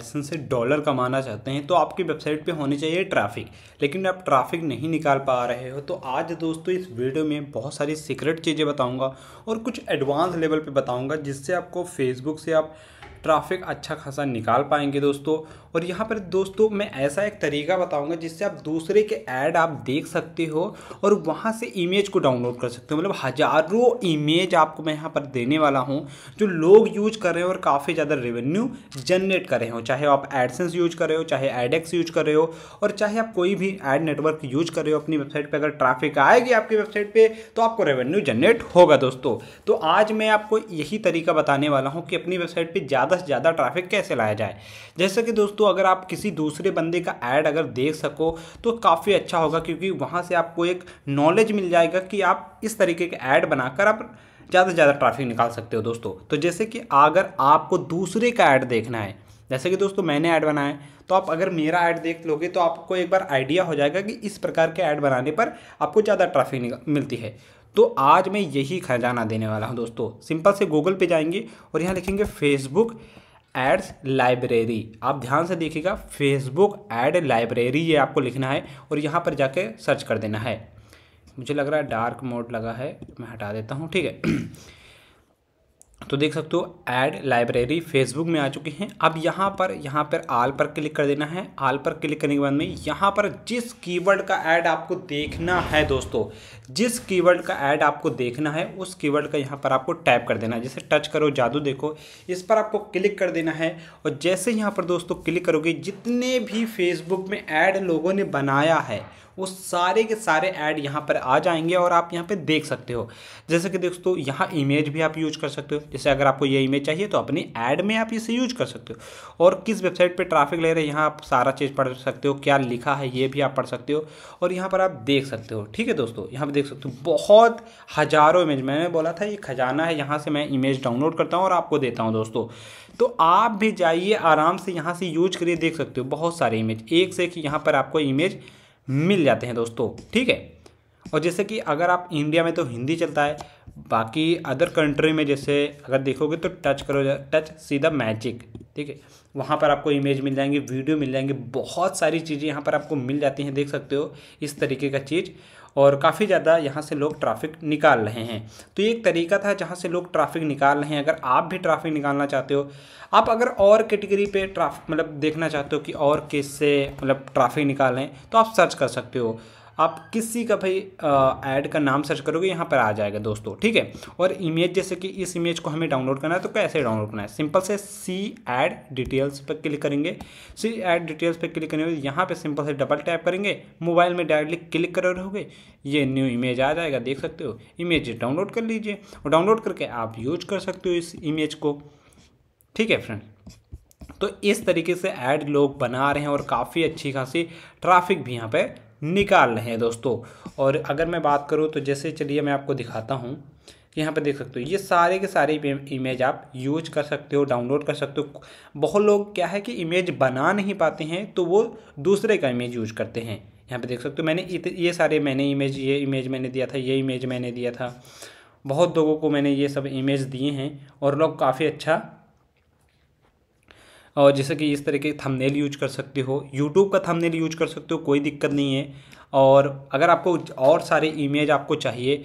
AdSense से dollar कमाना चाहते हैं तो आपकी वेबसाइट पे होनी चाहिए ट्रैफिक, लेकिन आप ट्रैफिक नहीं निकाल पा रहे हो। तो आज दोस्तों इस वीडियो में बहुत सारी सीक्रेट चीज़ें बताऊंगा और कुछ एडवांस लेवल पे बताऊंगा जिससे आपको फेसबुक से आप ट्रैफिक अच्छा खासा निकाल पाएंगे दोस्तों। और यहाँ पर दोस्तों मैं ऐसा एक तरीका बताऊंगा जिससे आप दूसरे के ऐड आप देख सकते हो और वहाँ से इमेज को डाउनलोड कर सकते हो। मतलब हज़ारों इमेज आपको मैं यहाँ पर देने वाला हूँ जो लोग यूज कर रहे हो और काफ़ी ज़्यादा रेवेन्यू जनरेट कर रहे हो, चाहे आप एडसेंस यूज कर रहे हो, चाहे एड एक्स यूज कर रहे हो और चाहे आप कोई भी ऐड नेटवर्क यूज कर रहे हो अपनी वेबसाइट पर। अगर ट्रैफिक आएगी आपकी वेबसाइट पर तो आपको रेवेन्यू जनरेट होगा दोस्तों। तो आज मैं आपको यही तरीका बताने वाला हूँ कि अपनी वेबसाइट पर ज़्यादा से ज़्यादा ट्रैफिक कैसे लाया जाए। जैसे कि दोस्तों अगर आप किसी दूसरे बंदे का ऐड अगर देख सको तो काफ़ी अच्छा होगा, क्योंकि वहाँ से आपको एक नॉलेज मिल जाएगा कि आप इस तरीके के ऐड बनाकर आप ज़्यादा से ज़्यादा ट्रैफिक निकाल सकते हो दोस्तों। तो जैसे कि अगर आपको दूसरे का ऐड देखना है, जैसे कि दोस्तों मैंने ऐड बनाया है, तो आप अगर मेरा ऐड देख लोगे तो आपको एक बार आइडिया हो जाएगा कि इस प्रकार के ऐड बनाने पर आपको ज़्यादा ट्रैफिक मिलती है। तो आज मैं यही खजाना देने वाला हूं दोस्तों। सिंपल से गूगल पे जाएंगे और यहां लिखेंगे फेसबुक एड्स लाइब्रेरी। आप ध्यान से देखिएगा, फेसबुक एड लाइब्रेरी ये आपको लिखना है और यहां पर जाके सर्च कर देना है। मुझे लग रहा है डार्क मोड लगा है, मैं हटा देता हूं, ठीक है। तो देख सकते हो ऐड लाइब्रेरी फेसबुक में आ चुके हैं। अब यहाँ पर आल पर क्लिक कर देना है। आल पर क्लिक करने के बाद में यहाँ पर जिस कीवर्ड का ऐड आपको देखना है दोस्तों, जिस कीवर्ड का ऐड आपको देखना है उस कीवर्ड का यहाँ पर आपको टैप कर देना है। जैसे टच करो जादू देखो, इस पर आपको क्लिक कर देना है। और जैसे यहाँ पर दोस्तों क्लिक करोगे जितने भी फेसबुक में ऐड लोगों ने बनाया है वो सारे के सारे ऐड यहाँ पर आ जाएंगे और आप यहाँ पे देख सकते हो। जैसे कि दोस्तों यहाँ इमेज भी आप यूज कर सकते हो, जैसे अगर आपको ये इमेज चाहिए तो अपने ऐड में आप इसे यूज कर सकते हो। और किस वेबसाइट पे ट्रैफिक ले रहे हैं यहाँ आप सारा चीज़ पढ़ सकते हो, क्या लिखा है ये भी आप पढ़ सकते हो और यहाँ पर आप देख सकते हो, ठीक है दोस्तों। यहाँ पर देख सकते हो बहुत हज़ारों इमेज, मैंने बोला था ये खजाना है, यहाँ से मैं इमेज डाउनलोड करता हूँ और आपको देता हूँ दोस्तों। तो आप भी जाइए आराम से यहाँ से यूज करिए, देख सकते हो बहुत सारे इमेज, एक से एक यहाँ पर आपको इमेज मिल जाते हैं दोस्तों, ठीक है। और जैसे कि अगर आप इंडिया में तो हिंदी चलता है, बाकी अदर कंट्री में जैसे अगर देखोगे तो टच करो, टच सीधा मैजिक, ठीक है, वहाँ पर आपको इमेज मिल जाएंगे, वीडियो मिल जाएंगे, बहुत सारी चीज़ें यहाँ पर आपको मिल जाती हैं, देख सकते हो इस तरीके का चीज़। और काफ़ी ज़्यादा यहाँ से लोग ट्रैफिक निकाल रहे हैं। तो ये एक तरीका था जहाँ से लोग ट्रैफिक निकाल रहे हैं। अगर आप भी ट्रैफिक निकालना चाहते हो, आप अगर और कैटेगरी पे ट्रैफिक मतलब देखना चाहते हो कि और किससे मतलब ट्रैफिक निकालें, तो आप सर्च कर सकते हो। आप किसी का भाई ऐड का नाम सर्च करोगे यहाँ पर आ जाएगा दोस्तों, ठीक है। और इमेज, जैसे कि इस इमेज को हमें डाउनलोड करना है तो कैसे डाउनलोड करना है, सिंपल से सी ऐड डिटेल्स पर क्लिक करेंगे। सी ऐड डिटेल्स पर क्लिक करेंगे, यहाँ पे सिंपल से डबल टैप करेंगे, मोबाइल में डायरेक्टली क्लिक कर रहोगे, ये न्यू इमेज आ जाएगा, देख सकते हो। इमेज डाउनलोड कर लीजिए और डाउनलोड करके आप यूज कर सकते हो इस इमेज को, ठीक है फ्रेंड। तो इस तरीके से ऐड लोग बना रहे हैं और काफ़ी अच्छी खासी ट्रैफिक भी यहाँ पर निकाल रहे हैं दोस्तों। और अगर मैं बात करूं तो जैसे चलिए मैं आपको दिखाता हूं, यहाँ पे देख सकते हो ये सारे के सारे इमेज आप यूज कर सकते हो, डाउनलोड कर सकते हो। बहुत लोग क्या है कि इमेज बना नहीं पाते हैं तो वो दूसरे का इमेज यूज करते हैं। यहाँ पे देख सकते हो मैंने ये इमेज मैंने दिया था, ये इमेज मैंने दिया था, बहुत लोगों को मैंने ये सब इमेज दिए हैं और लोग काफ़ी अच्छा, और जैसे कि इस तरह के थंबनेल यूज कर सकते हो, YouTube का थंबनेल यूज कर सकते हो, कोई दिक्कत नहीं है। और अगर आपको और सारे इमेज आपको चाहिए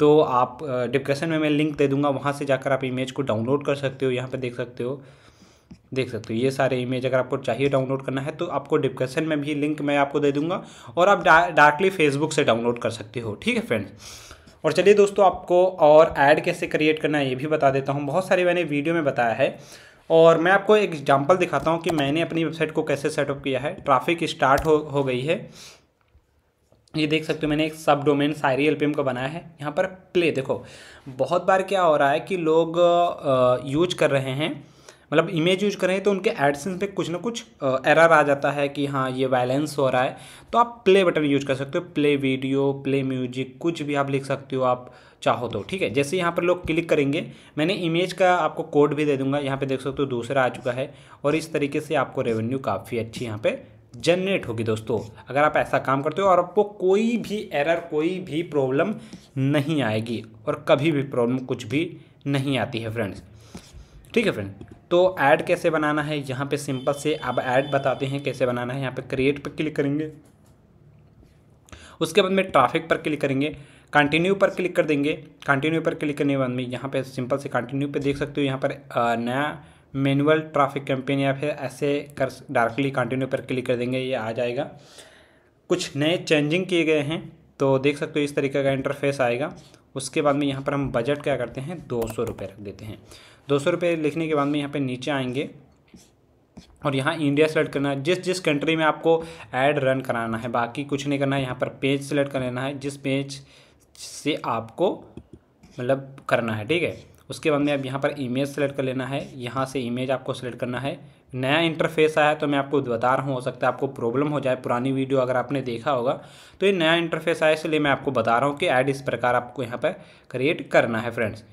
तो आप डिस्क्रिप्शन में मैं लिंक दे दूंगा, वहां से जाकर आप इमेज को डाउनलोड कर सकते हो। यहां पे देख सकते हो ये सारे इमेज अगर आपको चाहिए डाउनलोड करना है तो आपको डिस्क्रिप्शन में भी लिंक मैं आपको दे दूँगा और आप डायरेक्टली फेसबुक से डाउनलोड कर सकते हो, ठीक है फ्रेंड्स। और चलिए दोस्तों आपको और ऐड कैसे क्रिएट करना है ये भी बता देता हूँ, बहुत सारे मैंने वीडियो में बताया है। और मैं आपको एक एग्जांपल दिखाता हूं कि मैंने अपनी वेबसाइट को कैसे सेटअप किया है। ट्रैफिक स्टार्ट हो गई है, ये देख सकते हो मैंने एक सब डोमेन sairelpm का बनाया है। यहाँ पर प्ले देखो, बहुत बार क्या हो रहा है कि लोग यूज कर रहे हैं, मतलब इमेज यूज कर रहे हैं तो उनके एडसेंस पे कुछ ना कुछ एरर आ जाता है कि हाँ ये वायलेंस हो रहा है। तो आप प्ले बटन यूज कर सकते हो, प्ले वीडियो, प्ले म्यूजिक, कुछ भी आप लिख सकते हो आप चाहो तो, ठीक है। जैसे यहाँ पर लोग क्लिक करेंगे, मैंने इमेज का आपको कोड भी दे दूंगा, यहाँ पे देख सकते हो दूसरा आ चुका है। और इस तरीके से आपको रेवेन्यू काफ़ी अच्छी यहाँ पे जनरेट होगी दोस्तों अगर आप ऐसा काम करते हो, और आपको कोई भी एरर, कोई भी प्रॉब्लम नहीं आएगी और कभी भी प्रॉब्लम कुछ भी नहीं आती है फ्रेंड्स, ठीक है फ्रेंड। तो ऐड कैसे बनाना है, यहाँ पे सिंपल से अब ऐड बताते हैं कैसे बनाना है। यहाँ पे क्रिएट पर क्लिक करेंगे, उसके बाद में ट्रैफिक पर क्लिक करेंगे, कंटिन्यू पर क्लिक कर देंगे। कंटिन्यू पर क्लिक करने के बाद में यहाँ पे सिंपल से कंटिन्यू पे देख सकते हो, यहाँ पर नया मैनुअल ट्रैफिक कैंपेन या फिर ऐसे कर डायरेक्टली कंटिन्यू पर क्लिक कर देंगे, ये आ जाएगा। कुछ नए चेंजिंग किए गए हैं तो देख सकते हो इस तरीके का इंटरफेस आएगा। उसके बाद में यहाँ पर हम बजट क्या करते हैं, 200 रुपये रख देते हैं। 200 रुपये लिखने के बाद में यहाँ पर नीचे आएंगे और यहाँ इंडिया सेलेक्ट करना है, जिस कंट्री में आपको ऐड रन कराना है, बाकी कुछ नहीं करना है। यहाँ पर पेज सेलेक्ट कर लेना है जिस पेज से आपको मतलब करना है, ठीक है। उसके बाद में अब यहाँ पर इमेज सेलेक्ट कर लेना है, यहाँ से इमेज आपको सेलेक्ट करना है। नया इंटरफेस आया है तो मैं आपको बता रहा हूँ, हो सकता है आपको प्रॉब्लम हो जाए, पुरानी वीडियो अगर आपने देखा होगा तो ये नया इंटरफेस आया, इसलिए मैं आपको बता रहा हूँ कि ऐड इस प्रकार आपको यहाँ पर क्रिएट करना है फ्रेंड्स।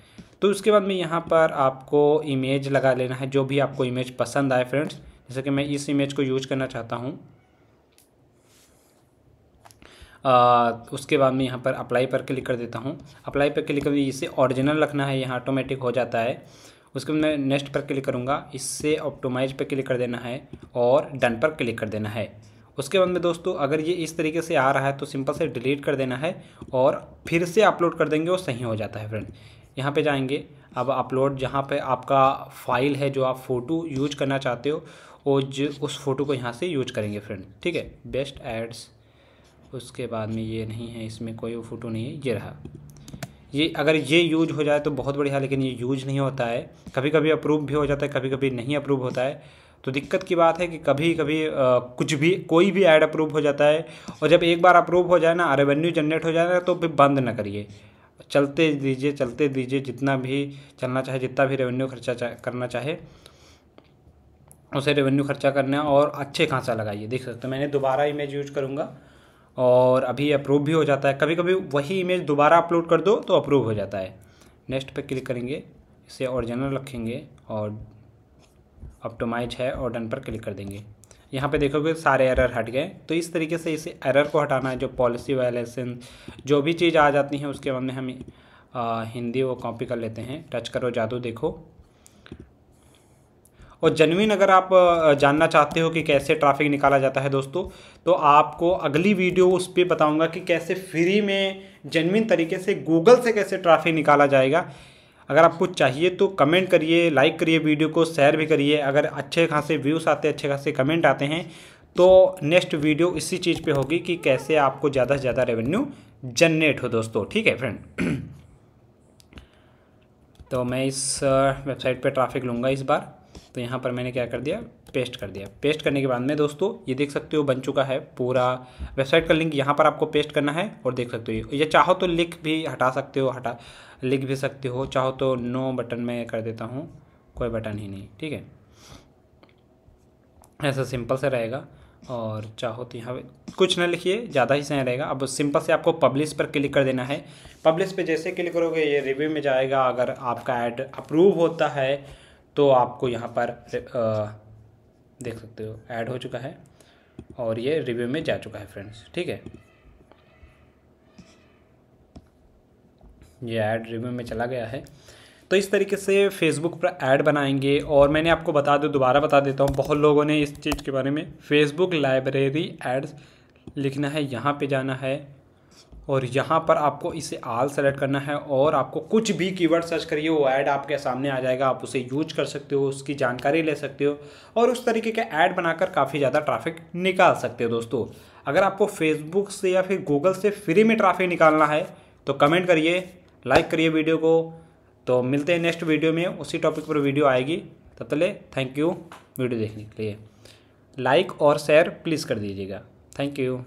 तो उसके बाद में यहाँ पर आपको इमेज लगा लेना है, जो भी आपको इमेज पसंद आए फ्रेंड्स। जैसे कि मैं इस इमेज को यूज करना चाहता हूँ। उसके बाद में यहाँ पर अप्लाई पर क्लिक कर देता हूँ। अप्लाई पर क्लिक करके इसे ओरिजिनल रखना है, यहाँ ऑटोमेटिक हो जाता है। उसके बाद मैं नेक्स्ट पर क्लिक करूँगा, इससे ऑप्टिमाइज पर क्लिक कर देना है और डन पर क्लिक कर देना है। उसके बाद में दोस्तों अगर ये इस तरीके से आ रहा है तो सिंपल से डिलीट कर देना है और फिर से अपलोड कर देंगे, वो सही हो जाता है फ्रेंड। यहाँ पे जाएंगे, अब अपलोड जहाँ पे आपका फाइल है जो आप फ़ोटो यूज करना चाहते हो और उस फ़ोटो को यहाँ से यूज करेंगे फ्रेंड, ठीक है। बेस्ट एड्स, उसके बाद में ये नहीं है, इसमें कोई फ़ोटो नहीं है, ये रहा। ये अगर ये यूज हो जाए तो बहुत बढ़िया, लेकिन ये यूज नहीं होता है, कभी कभी अप्रूव भी हो जाता है, कभी कभी नहीं अप्रूव होता है। तो दिक्कत की बात है कि कभी कभी कुछ भी कोई भी ऐड अप्रूव हो जाता है, और जब एक बार अप्रूव हो जाए ना, रेवेन्यू जनरेट हो जाए ना, तो फिर बंद ना करिए, चलते दीजिए जितना भी चलना चाहे, जितना भी रेवेन्यू खर्चा करना चाहे उसे रेवेन्यू खर्चा करना, और अच्छे खासा लगाइए। देख सकते हो मैंने दोबारा इमेज यूज करूँगा और अभी अप्रूव भी हो जाता है, कभी कभी वही इमेज दोबारा अपलोड कर दो तो अप्रूव हो जाता है। नेक्स्ट पे क्लिक करेंगे, इसे ओरिजिनल रखेंगे और ऑप्टिमाइज है और डन पर क्लिक कर देंगे। यहाँ पे देखोगे सारे एरर हट गए। तो इस तरीके से इसे एरर को हटाना है, जो पॉलिसी वायलेशन जो भी चीज़ आ जाती है। उसके बाद में हम हिंदी वो कॉपी कर लेते हैं, टच करो जादू देखो। और जेन्युइन अगर आप जानना चाहते हो कि कैसे ट्रैफिक निकाला जाता है दोस्तों, तो आपको अगली वीडियो उस पर बताऊँगा कि कैसे फ्री में जेन्युइन तरीके से गूगल से कैसे ट्रैफिक निकाला जाएगा। अगर आपको चाहिए तो कमेंट करिए, लाइक करिए, वीडियो को शेयर भी करिए। अगर अच्छे खासे व्यूज़ आते हैं, अच्छे खासे कमेंट आते हैं तो नेक्स्ट वीडियो इसी चीज़ पे होगी कि कैसे आपको ज़्यादा से ज़्यादा रेवेन्यू जनरेट हो दोस्तों, ठीक है फ्रेंड। तो मैं इस वेबसाइट पे ट्रैफिक लूँगा इस बार, तो यहाँ पर मैंने क्या कर दिया, पेस्ट कर दिया। पेस्ट करने के बाद में दोस्तों ये देख सकते हो बन चुका है पूरा वेबसाइट का लिंक, यहाँ पर आपको पेस्ट करना है। और देख सकते हो ये चाहो तो लिंक भी हटा सकते हो, लिख भी सकते हो, चाहो तो नो बटन में कर देता हूँ, कोई बटन ही नहीं, ठीक है, ऐसा सिंपल से रहेगा। और चाहो तो यहाँ पे कुछ ना लिखिए, ज़्यादा ही सही रहेगा। अब सिंपल से आपको पब्लिश पर क्लिक कर देना है। पब्लिश पे जैसे क्लिक करोगे ये रिव्यू में जाएगा, अगर आपका ऐड अप्रूव होता है तो आपको यहाँ पर देख सकते हो ऐड हो चुका है और ये रिव्यू में जा चुका है फ्रेंड्स, ठीक है। ये ऐड रिव्यू में चला गया है। तो इस तरीके से फेसबुक पर ऐड बनाएंगे। और मैंने आपको दोबारा बता देता हूँ, बहुत लोगों ने इस चीज़ के बारे में, फेसबुक लाइब्रेरी एड्स लिखना है, यहाँ पे जाना है और यहाँ पर आपको इसे आल सेलेक्ट करना है और आपको कुछ भी कीवर्ड सर्च करिए, वो ऐड आपके सामने आ जाएगा, आप उसे यूज कर सकते हो, उसकी जानकारी ले सकते हो और उस तरीके के ऐड बनाकर काफ़ी ज़्यादा ट्रैफिक निकाल सकते हो दोस्तों। अगर आपको फेसबुक से या फिर गूगल से फ्री में ट्रैफिक निकालना है तो कमेंट करिए, लाइक करिए वीडियो को। तो मिलते हैं नेक्स्ट वीडियो में, उसी टॉपिक पर वीडियो आएगी। तब तक ले थैंक यू वीडियो देखने के लिए, लाइक और शेयर प्लीज़ कर दीजिएगा। Thank you.